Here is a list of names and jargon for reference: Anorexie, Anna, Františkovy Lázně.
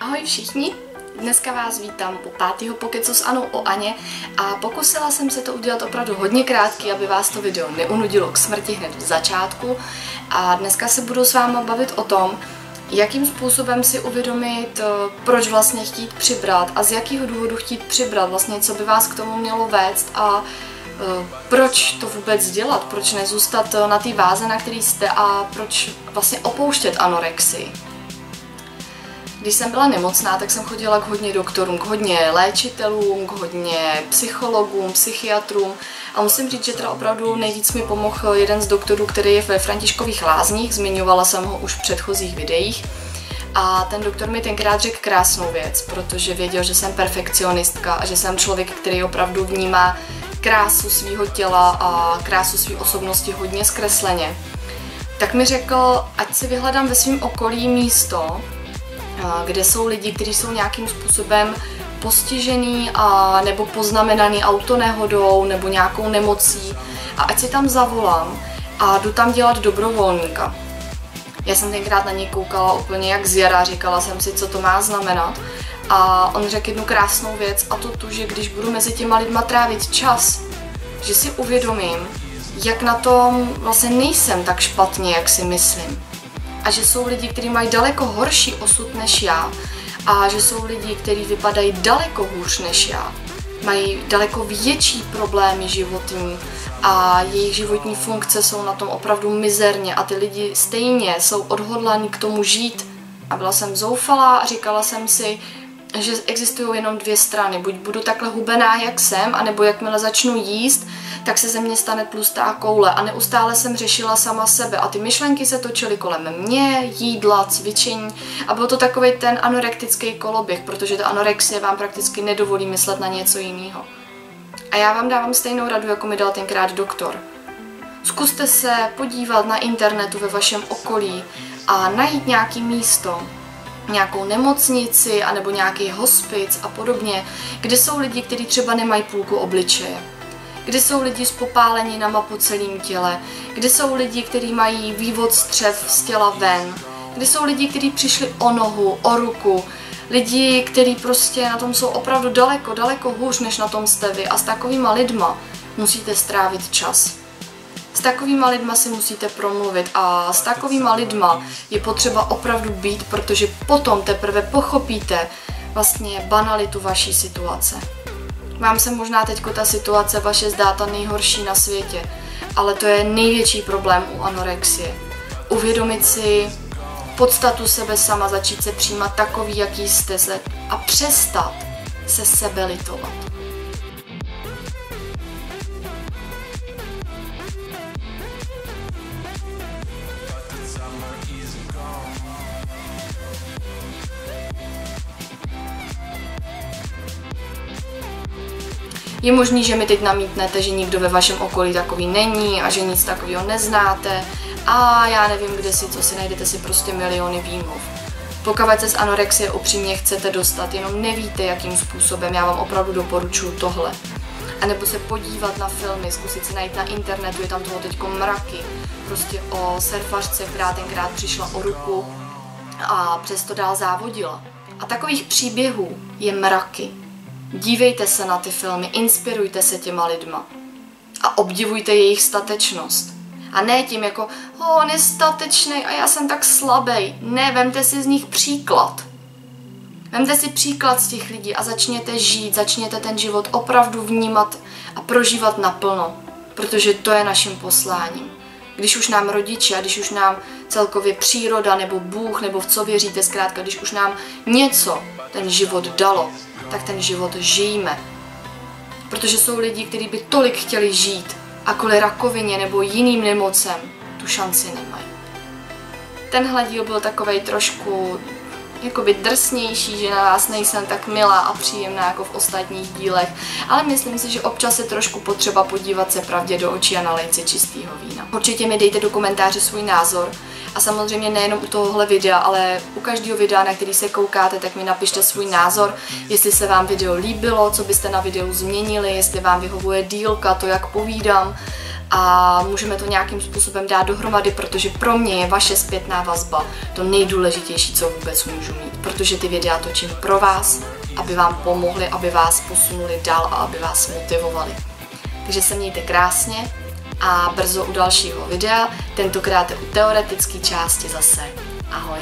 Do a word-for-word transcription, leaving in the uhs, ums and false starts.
Ahoj všichni, dneska vás vítám po pátého pokecu s Anou o Aně a pokusila jsem se to udělat opravdu hodně krátký, aby vás to video neunudilo k smrti hned v začátku a dneska se budu s váma bavit o tom, jakým způsobem si uvědomit, proč vlastně chtít přibrat a z jakého důvodu chtít přibrat, vlastně co by vás k tomu mělo vést a proč to vůbec dělat, proč nezůstat na té váze, na který jste a proč vlastně opouštět anorexii. Když jsem byla nemocná, tak jsem chodila k hodně doktorům, k hodně léčitelům, k hodně psychologům, psychiatrům a musím říct, že teda opravdu nejvíc mi pomohl jeden z doktorů, který je ve Františkových Lázních, zmiňovala jsem ho už v předchozích videích. A ten doktor mi tenkrát řekl krásnou věc, protože věděl, že jsem perfekcionistka a že jsem člověk, který opravdu vnímá krásu svého těla a krásu své osobnosti hodně zkresleně. Tak mi řekl, ať si vyhledám ve svém okolí místo, kde jsou lidi, kteří jsou nějakým způsobem postižený a nebo poznamenaný autonehodou nebo nějakou nemocí a ať si tam zavolám a jdu tam dělat dobrovolníka. Já jsem tenkrát na něj koukala úplně jak z jara, říkala jsem si, co to má znamenat a on řekl jednu krásnou věc a to tu, že když budu mezi těma lidma trávit čas, že si uvědomím, jak na tom vlastně nejsem tak špatně, jak si myslím. A že jsou lidi, kteří mají daleko horší osud než já a že jsou lidi, kteří vypadají daleko hůř než já. Mají daleko větší problémy životní a jejich životní funkce jsou na tom opravdu mizerně a ty lidi stejně jsou odhodláni k tomu žít. A byla jsem zoufalá a říkala jsem si, že existují jenom dvě strany. Buď budu takhle hubená, jak jsem, anebo jakmile začnu jíst, tak se ze mě stane tlustá koule. A neustále jsem řešila sama sebe a ty myšlenky se točily kolem mě, jídla, cvičení. A byl to takový ten anorektický koloběh, protože ta anorexie vám prakticky nedovolí myslet na něco jiného. A já vám dávám stejnou radu, jako mi dal tenkrát doktor. Zkuste se podívat na internetu ve vašem okolí a najít nějaké místo, nějakou nemocnici anebo nějaký hospic a podobně, kde jsou lidi, kteří třeba nemají půlku obličeje, kde jsou lidi s popáleninama po celém těle, kde jsou lidi, kteří mají vývod střev z těla ven, kde jsou lidi, kteří přišli o nohu, o ruku, lidi, kteří prostě na tom jsou opravdu daleko, daleko hůř než na tom jste vy a s takovýma lidma musíte strávit čas. S takovýma lidma si musíte promluvit a s takovýma lidma je potřeba opravdu být, protože potom teprve pochopíte vlastně banalitu vaší situace. Vám se možná teďko ta situace vaše zdá ta nejhorší na světě, ale to je největší problém u anorexie. Uvědomit si podstatu sebe sama, začít se přijímat takový, jaký jste se a přestat se sebe litovat. Je možný, že mi teď namítnete, že nikdo ve vašem okolí takový není a že nic takového neznáte a já nevím, kde si, co si najdete si prostě miliony výmluv. Pokud se z anorexie upřímně chcete dostat, jenom nevíte, jakým způsobem, já vám opravdu doporučuji tohle. A nebo se podívat na filmy, zkusit si najít na internetu, je tam toho teďko mraky, prostě o surfařce, která tenkrát přišla o ruku a přesto dál závodila. A takových příběhů je mraky. Dívejte se na ty filmy, inspirujte se těma lidma a obdivujte jejich statečnost. A ne tím jako, oh, on je statečný a já jsem tak slabý. Ne, vemte si z nich příklad. Vemte si příklad z těch lidí a začněte žít, začněte ten život opravdu vnímat a prožívat naplno, protože to je naším posláním. Když už nám rodiče, a když už nám celkově příroda nebo Bůh, nebo v co věříte, zkrátka, když už nám něco ten život dalo, tak ten život žijme. Protože jsou lidi, kteří by tolik chtěli žít a kvůli rakovině nebo jiným nemocem tu šanci nemají. Tenhle díl byl takovej trošku jakoby drsnější, že na vás nejsem tak milá a příjemná jako v ostatních dílech, ale myslím si, že občas je trošku potřeba podívat se pravdě do očí a nalejt si čistého vína. Určitě mi dejte do komentáře svůj názor a samozřejmě nejenom u tohohle videa, ale u každého videa, na který se koukáte, tak mi napište svůj názor, jestli se vám video líbilo, co byste na videu změnili, jestli vám vyhovuje dílka, to jak povídám a můžeme to nějakým způsobem dát dohromady, protože pro mě je vaše zpětná vazba to nejdůležitější, co vůbec můžu mít, protože ty videa točím pro vás, aby vám pomohly, aby vás posunuli dál a aby vás motivovali. Takže se mějte krásně a brzo u dalšího videa, tentokrát u teoretické části zase. Ahoj!